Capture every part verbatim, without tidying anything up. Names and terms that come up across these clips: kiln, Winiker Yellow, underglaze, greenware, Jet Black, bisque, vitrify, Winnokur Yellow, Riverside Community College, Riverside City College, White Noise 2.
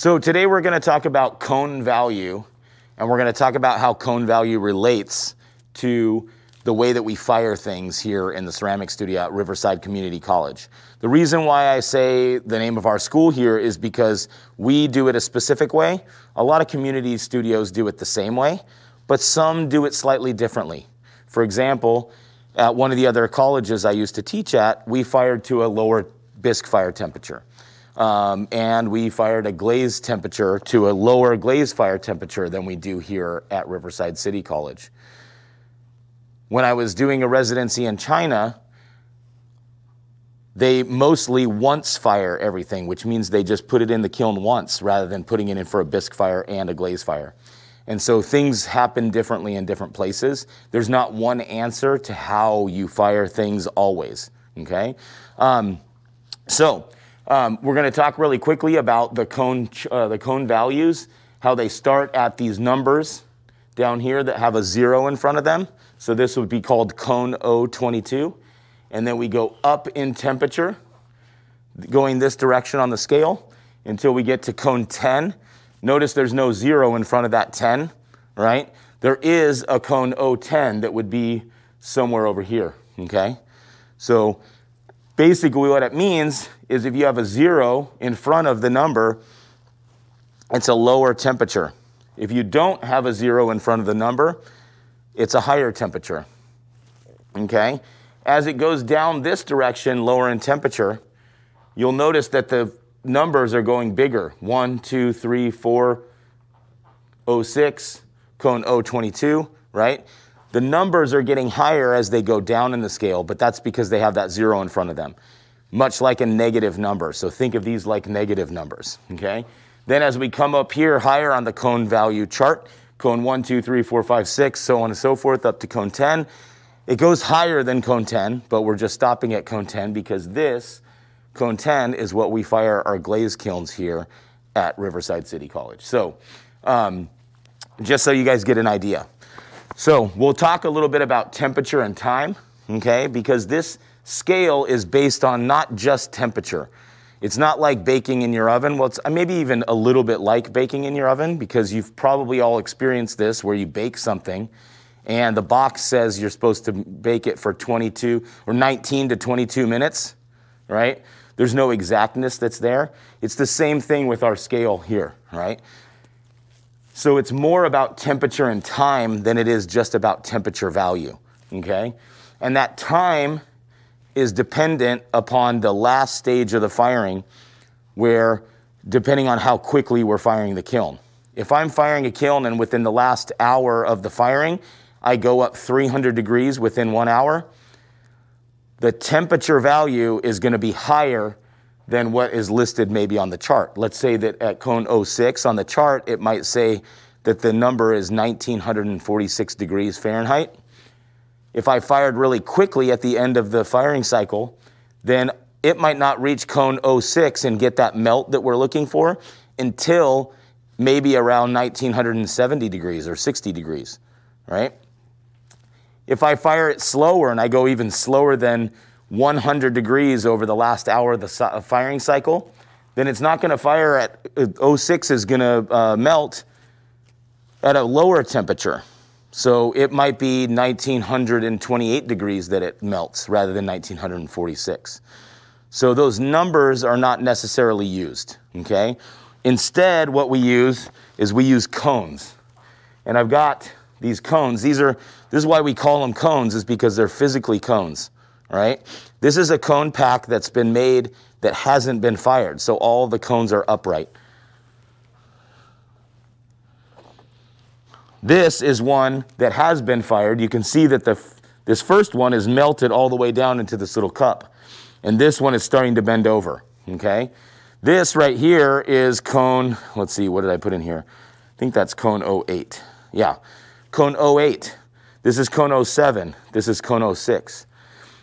So today we're going to talk about cone value, and we're going to talk about how cone value relates to the way that we fire things here in the ceramic studio at Riverside Community College. The reason why I say the name of our school here is because we do it a specific way. A lot of community studios do it the same way, but some do it slightly differently. For example, at one of the other colleges I used to teach at, we fired to a lower bisque fire temperature. Um, and we fired a glaze temperature to a lower glaze fire temperature than we do here at Riverside City College. When I was doing a residency in China, they mostly once fire everything, which means they just put it in the kiln once rather than putting it in for a bisque fire and a glaze fire. And so things happen differently in different places. There's not one answer to how you fire things always, okay? Um, so um, we're gonna talk really quickly about the cone, uh, the cone values, how they start at these numbers down here that have a zero in front of them. So this would be called cone O twenty-two. And then we go up in temperature, going this direction on the scale until we get to cone ten. Notice there's no zero in front of that ten, right? There is a cone O ten that would be somewhere over here, okay? So basically what it means is if you have a zero in front of the number, it's a lower temperature. If you don't have a zero in front of the number, it's a higher temperature, okay? As it goes down this direction, lower in temperature, you'll notice that the numbers are going bigger. One, two, three, four, oh six, cone O twenty-two, right? The numbers are getting higher as they go down in the scale, but that's because they have that zero in front of them, much like a negative number. So think of these like negative numbers, okay? Then as we come up here higher on the cone value chart, cone one, two, three, four, five, six, so on and so forth, up to cone ten. It goes higher than cone ten, but we're just stopping at cone ten because this cone ten is what we fire our glaze kilns here at Riverside City College. So um, just so you guys get an idea. So we'll talk a little bit about temperature and time, okay? Because this scale is based on not just temperature. It's not like baking in your oven. Well, it's maybe even a little bit like baking in your oven because you've probably all experienced this where you bake something and the box says you're supposed to bake it for twenty-two or nineteen to twenty-two minutes, right? There's no exactness that's there. It's the same thing with our scale here, right? So it's more about temperature and time than it is just about temperature value, okay? And that time is dependent upon the last stage of the firing where, depending on how quickly we're firing the kiln. If I'm firing a kiln and within the last hour of the firing, I go up three hundred degrees within one hour, the temperature value is gonna be higher than what is listed maybe on the chart. Let's say that at cone oh six on the chart, it might say that the number is nineteen forty-six degrees Fahrenheit. If I fired really quickly at the end of the firing cycle, then it might not reach cone oh six and get that melt that we're looking for until maybe around nineteen seventy degrees or sixty degrees, right? If I fire it slower and I go even slower than one hundred degrees over the last hour of the firing cycle, then it's not gonna fire at, oh six is gonna uh, melt at a lower temperature. So it might be nineteen twenty-eight degrees that it melts rather than nineteen forty-six. So those numbers are not necessarily used, okay? Instead, what we use is we use cones. And I've got these cones. These are, this is why we call them cones, is because they're physically cones, right? This is a cone pack that's been made that hasn't been fired, so all the cones are upright. This is one that has been fired. You can see that the, this first one is melted all the way down into this little cup. And this one is starting to bend over, okay? This right here is cone, let's see, what did I put in here? I think that's cone oh eight, yeah. Cone oh eight, this is cone oh seven, this is cone oh six.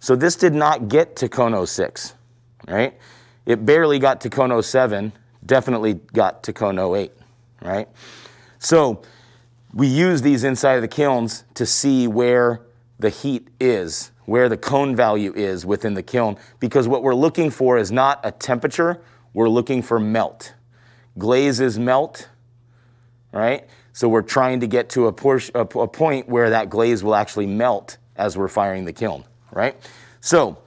So this did not get to cone oh six, right? It barely got to cone oh seven, definitely got to cone oh eight, right? So we use these inside of the kilns to see where the heat is, where the cone value is within the kiln, because what we're looking for is not a temperature, we're looking for melt. glazes melt, right? So we're trying to get to a, portion, a, a point where that glaze will actually melt as we're firing the kiln, right? So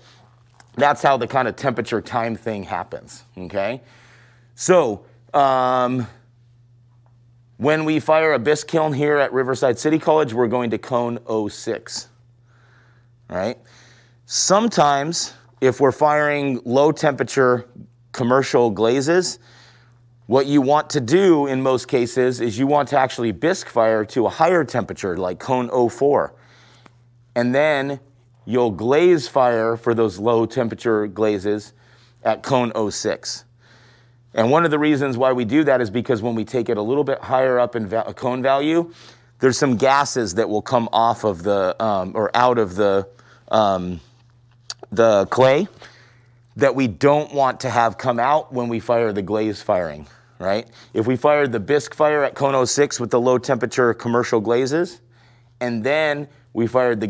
that's how the kind of temperature time thing happens, okay? So um, when we fire a bisque kiln here at Riverside City College, we're going to cone oh six, all right? Sometimes if we're firing low temperature commercial glazes, what you want to do in most cases is you want to actually bisque fire to a higher temperature, like cone oh four. And then you'll glaze fire for those low temperature glazes at cone oh six. And one of the reasons why we do that is because when we take it a little bit higher up in va- cone value, there's some gases that will come off of the, um, or out of the, um, the clay that we don't want to have come out when we fire the glaze firing, right? If we fired the bisque fire at cone oh six with the low temperature commercial glazes, and then we fired the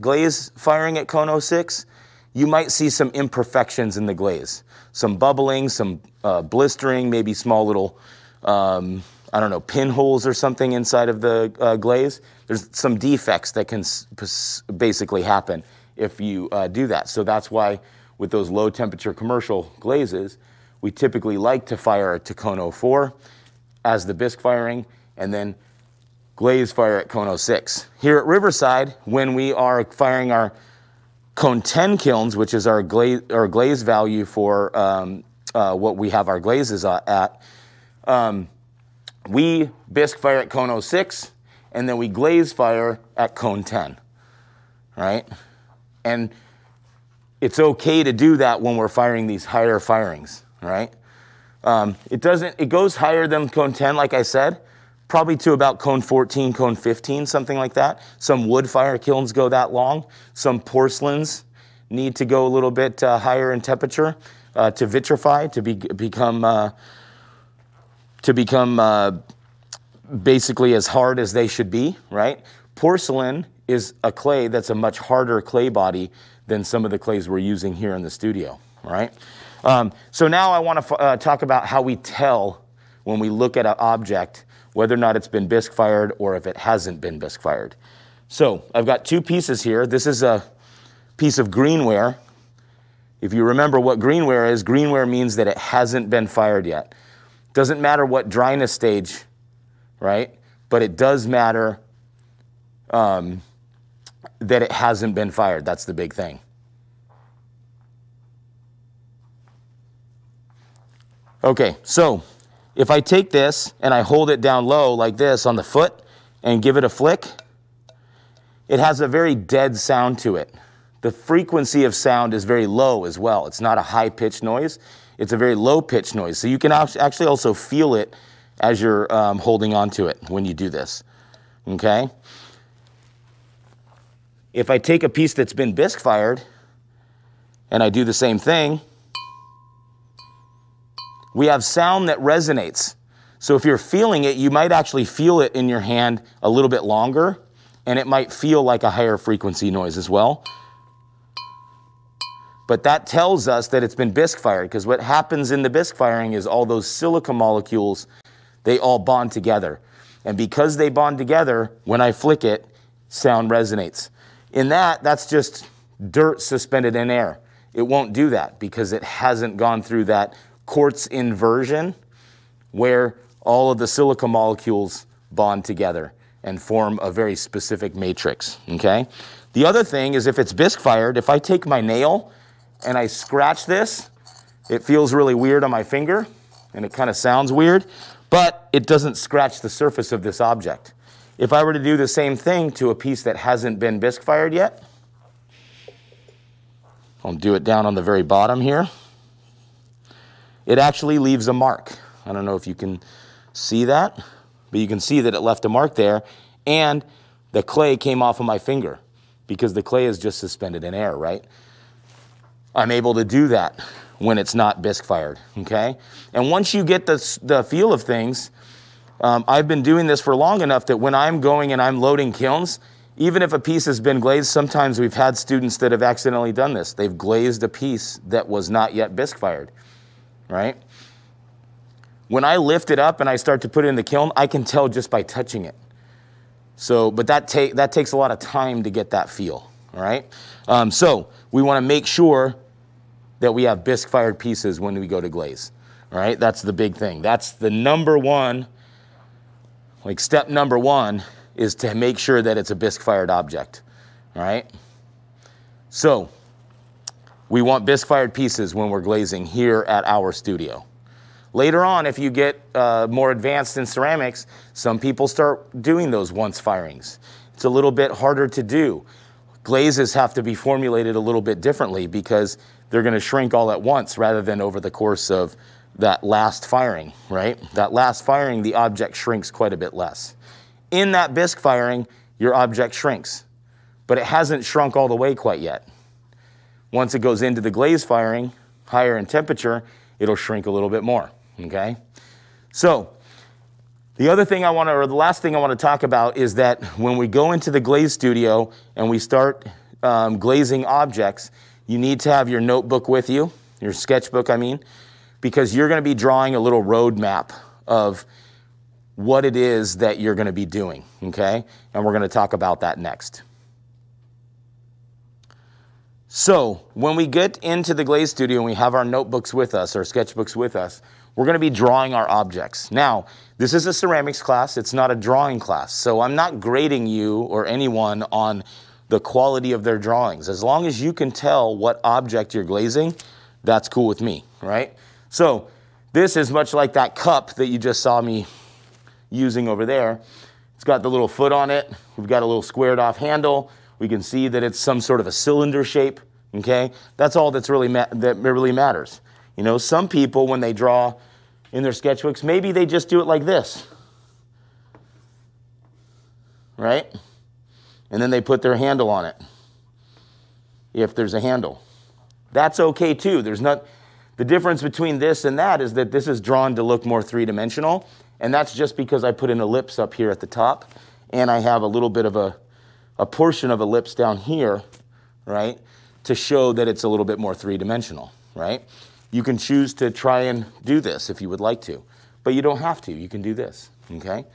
glaze firing at cone oh six, you might see some imperfections in the glaze. Some bubbling, some uh, blistering, maybe small little, um, I don't know, pinholes or something inside of the uh, glaze. There's some defects that can basically happen if you uh, do that. So that's why with those low temperature commercial glazes, we typically like to fire to cone oh four as the bisque firing, and then glaze fire at cone oh six. Here at Riverside, when we are firing our cone ten kilns, which is our glaze, our glaze value for um, uh, what we have our glazes at, um, we bisque fire at cone oh six, and then we glaze fire at cone ten, right? And it's okay to do that when we're firing these higher firings, right? Um, it doesn't, it goes higher than cone ten, like I said, probably to about cone fourteen, cone fifteen, something like that. Some wood fire kilns go that long. Some porcelains need to go a little bit uh, higher in temperature uh, to vitrify, to be, become, uh, to become uh, basically as hard as they should be, right? Porcelain is a clay that's a much harder clay body than some of the clays we're using here in the studio, right? Um, so now I want to uh, talk about how we tell when we look at an object whether or not it's been bisque fired or if it hasn't been bisque fired. So I've got two pieces here. This is a piece of greenware. If you remember what greenware is, greenware means that it hasn't been fired yet. Doesn't matter what dryness stage, right? But it does matter um, that it hasn't been fired. That's the big thing. Okay, so if I take this and I hold it down low like this on the foot and give it a flick, it has a very dead sound to it. The frequency of sound is very low as well. It's not a high-pitched noise. It's a very low-pitched noise. So you can actually also feel it as you're um, holding on to it when you do this, okay? If I take a piece that's been bisque fired and I do the same thing, we have sound that resonates. So if you're feeling it, you might actually feel it in your hand a little bit longer, and it might feel like a higher frequency noise as well. But that tells us that it's been bisque fired, because what happens in the bisque firing is all those silica molecules, they all bond together. And because they bond together, when I flick it, sound resonates. In that, that's just dirt suspended in air. It won't do that because it hasn't gone through that quartz inversion where all of the silica molecules bond together and form a very specific matrix, okay? The other thing is if it's bisque fired, if I take my nail and I scratch this, it feels really weird on my finger and it kind of sounds weird, but it doesn't scratch the surface of this object. If I were to do the same thing to a piece that hasn't been bisque fired yet, I'll do it down on the very bottom here. It actually leaves a mark. I don't know if you can see that, but you can see that it left a mark there, and the clay came off of my finger because the clay is just suspended in air, right? I'm able to do that when it's not bisque fired, okay? And once you get the, the feel of things, um, I've been doing this for long enough that when I'm going and I'm loading kilns, even if a piece has been glazed, sometimes we've had students that have accidentally done this. They've glazed a piece that was not yet bisque fired. Right? When I lift it up and I start to put it in the kiln, I can tell just by touching it. So, but that, ta that takes a lot of time to get that feel, all right? Um, so we wanna make sure that we have bisque-fired pieces when we go to glaze, all right? That's the big thing. That's the number one, like step number one is to make sure that it's a bisque-fired object, all right? So we want bisque-fired pieces when we're glazing here at our studio. Later on, if you get uh, more advanced in ceramics, some people start doing those once firings. It's a little bit harder to do. Glazes have to be formulated a little bit differently because they're gonna shrink all at once rather than over the course of that last firing, right? That last firing, the object shrinks quite a bit less. In that bisque firing, your object shrinks, but it hasn't shrunk all the way quite yet. Once it goes into the glaze firing, higher in temperature, it'll shrink a little bit more. Okay, so the other thing I want to, or the last thing I want to talk about is that when we go into the glaze studio and we start um, glazing objects, you need to have your notebook with you, your sketchbook, I mean, because you're going to be drawing a little road map of what it is that you're going to be doing. Okay, and we're going to talk about that next. So when we get into the glaze studio and we have our notebooks with us, our sketchbooks with us, we're gonna be drawing our objects. Now, this is a ceramics class, it's not a drawing class. So I'm not grading you or anyone on the quality of their drawings. As long as you can tell what object you're glazing, that's cool with me, right? So this is much like that cup that you just saw me using over there. It's got the little foot on it. We've got a little squared off handle. We can see that it's some sort of a cylinder shape, okay? That's all that's really ma that really matters. You know, some people, when they draw in their sketchbooks, maybe they just do it like this, right? And then they put their handle on it, if there's a handle. That's okay too. There's not, the difference between this and that is that this is drawn to look more three-dimensional, and that's just because I put an ellipse up here at the top, and I have a little bit of a a portion of ellipse down here, right, to show that it's a little bit more three-dimensional, right? You can choose to try and do this if you would like to, but you don't have to. You can do this, okay?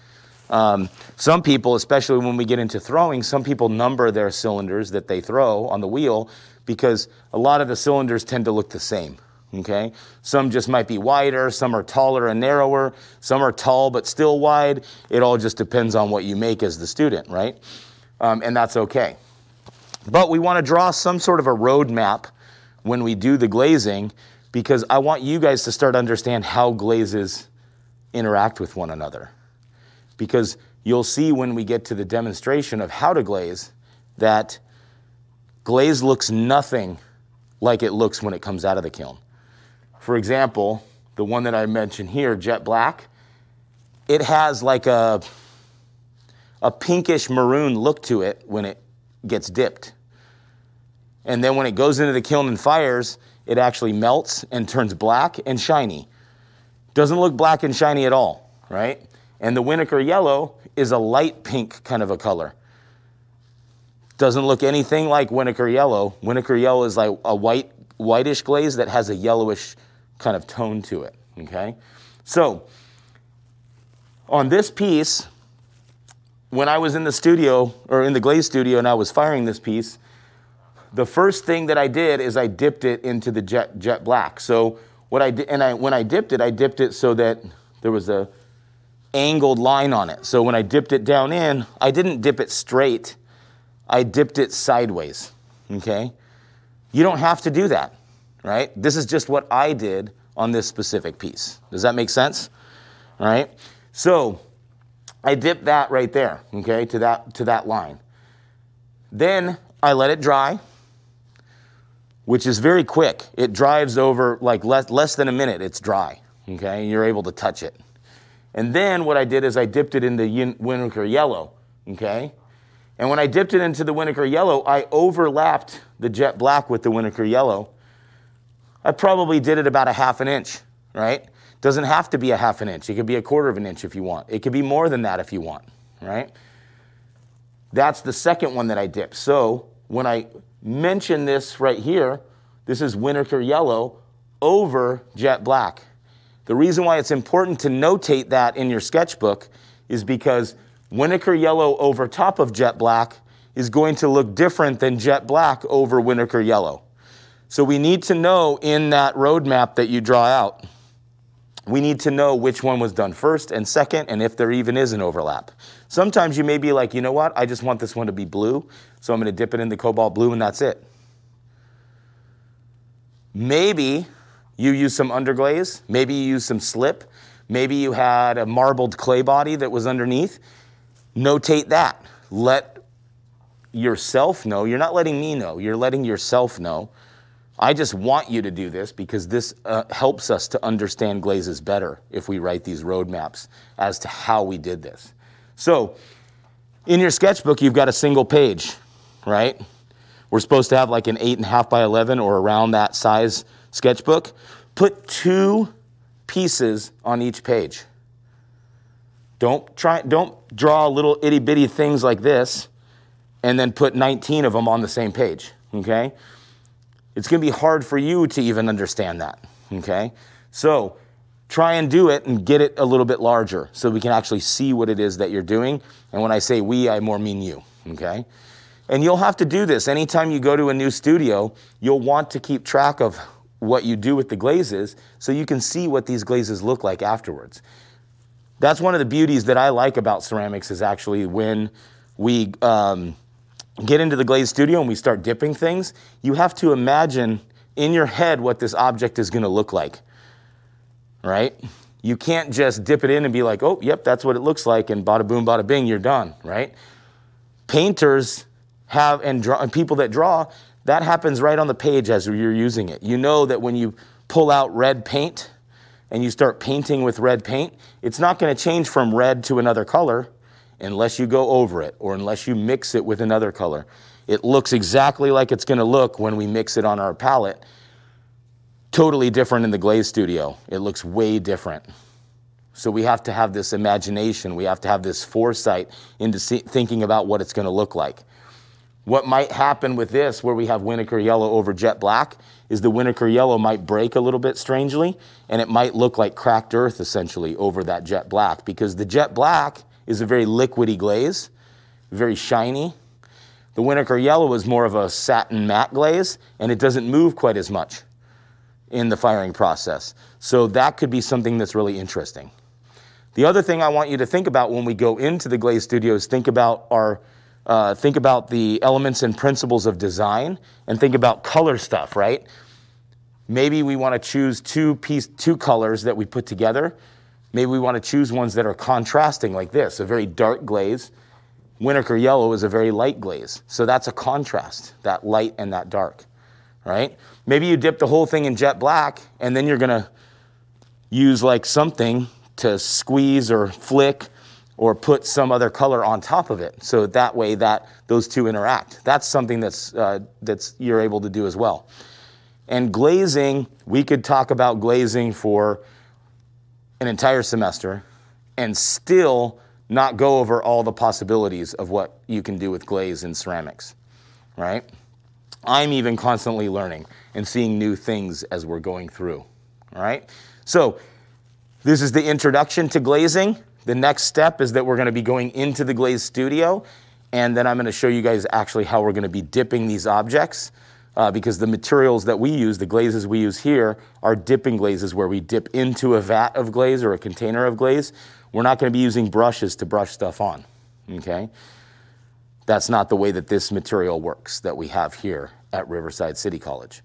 Um, some people, especially when we get into throwing, some people number their cylinders that they throw on the wheel because a lot of the cylinders tend to look the same, okay? Some just might be wider, some are taller and narrower, some are tall but still wide. It all just depends on what you make as the student, right? Um, and that's okay. But we want to draw some sort of a road map when we do the glazing because I want you guys to start to understand how glazes interact with one another. Because you'll see when we get to the demonstration of how to glaze that glaze looks nothing like it looks when it comes out of the kiln. For example, the one that I mentioned here, Jet Black, it has like a a pinkish maroon look to it when it gets dipped. And then when it goes into the kiln and fires, it actually melts and turns black and shiny. Doesn't look black and shiny at all, right? And the Winiker Yellow is a light pink kind of a color. Doesn't look anything like Winiker Yellow. Winiker Yellow is like a white, whitish glaze that has a yellowish kind of tone to it, okay? So on this piece, when I was in the studio, or in the glaze studio, and I was firing this piece, the first thing that I did is I dipped it into the jet, jet black. So what I did, and I, when I dipped it, I dipped it so that there was a angled line on it. So when I dipped it down in, I didn't dip it straight, I dipped it sideways, okay? You don't have to do that, right? This is just what I did on this specific piece. Does that make sense? All right, so I dipped that right there, okay, to that, to that line. Then I let it dry, which is very quick. It dries over like less, less than a minute, it's dry, okay? And you're able to touch it. And then what I did is I dipped it into Winnokur Yellow, okay? And when I dipped it into the Winnokur Yellow, I overlapped the Jet Black with the Winnokur Yellow. I probably did it about a half an inch, right? Doesn't have to be a half an inch. It could be a quarter of an inch if you want. It could be more than that if you want, right? That's the second one that I dipped. So when I mention this right here, this is Winiker Yellow over Jet Black. The reason why it's important to notate that in your sketchbook is because Winiker Yellow over top of Jet Black is going to look different than Jet Black over Winiker Yellow. So we need to know in that roadmap that you draw out, we need to know which one was done first and second, and if there even is an overlap. Sometimes you may be like, you know what, I just want this one to be blue, so I'm gonna dip it in the cobalt blue and that's it. Maybe you use some underglaze, maybe you use some slip, maybe you had a marbled clay body that was underneath. Notate that. Let yourself know. You're not letting me know, you're letting yourself know. I just want you to do this because this uh, helps us to understand glazes better if we write these roadmaps as to how we did this. So in your sketchbook, you've got a single page, right? We're supposed to have like an eight and a half by eleven or around that size sketchbook. Put two pieces on each page. Don't try, don't draw little itty bitty things like this and then put nineteen of them on the same page, okay? It's gonna be hard for you to even understand that, okay? So try and do it and get it a little bit larger so we can actually see what it is that you're doing. And when I say we, I more mean you, okay? And you'll have to do this. Anytime you go to a new studio, you'll want to keep track of what you do with the glazes so you can see what these glazes look like afterwards. That's one of the beauties that I like about ceramics is actually when we um, get into the glaze studio and we start dipping things, you have to imagine in your head what this object is gonna look like, right? You can't just dip it in and be like, oh, yep, that's what it looks like, and bada boom, bada bing, you're done, right? Painters have, and, draw, and people that draw, that happens right on the page as you're using it. You know that when you pull out red paint and you start painting with red paint, it's not gonna change from red to another color unless you go over it or unless you mix it with another color. It looks exactly like it's gonna look when we mix it on our palette. Totally different in the glaze studio. It looks way different. So we have to have this imagination. We have to have this foresight into see, thinking about what it's gonna look like. What might happen with this, where we have Winiker Yellow over Jet Black, is the Winiker Yellow might break a little bit strangely, and it might look like cracked earth, essentially, over that Jet Black, because the Jet Black is a very liquidy glaze, very shiny. The Winiker Yellow is more of a satin matte glaze, and it doesn't move quite as much in the firing process. So that could be something that's really interesting. The other thing I want you to think about when we go into the glaze studio is think about our Uh, think about the elements and principles of design, and think about color stuff, right? Maybe we want to choose two piece, two colors that we put together. Maybe we want to choose ones that are contrasting like this, a very dark glaze. Winiker Yellow is a very light glaze. So that's a contrast, that light and that dark, right? Maybe you dip the whole thing in Jet Black and then you're gonna use like something to squeeze or flick or put some other color on top of it, so that way that those two interact. That's something that's, uh, that's you're able to do as well. And glazing, we could talk about glazing for an entire semester and still not go over all the possibilities of what you can do with glaze in ceramics, right? I'm even constantly learning and seeing new things as we're going through, all right? So this is the introduction to glazing. The next step is that we're gonna be going into the glaze studio, and then I'm gonna show you guys actually how we're gonna be dipping these objects uh, because the materials that we use, the glazes we use here, are dipping glazes where we dip into a vat of glaze or a container of glaze. We're not gonna be using brushes to brush stuff on, okay? That's not the way that this material works that we have here at Riverside City College.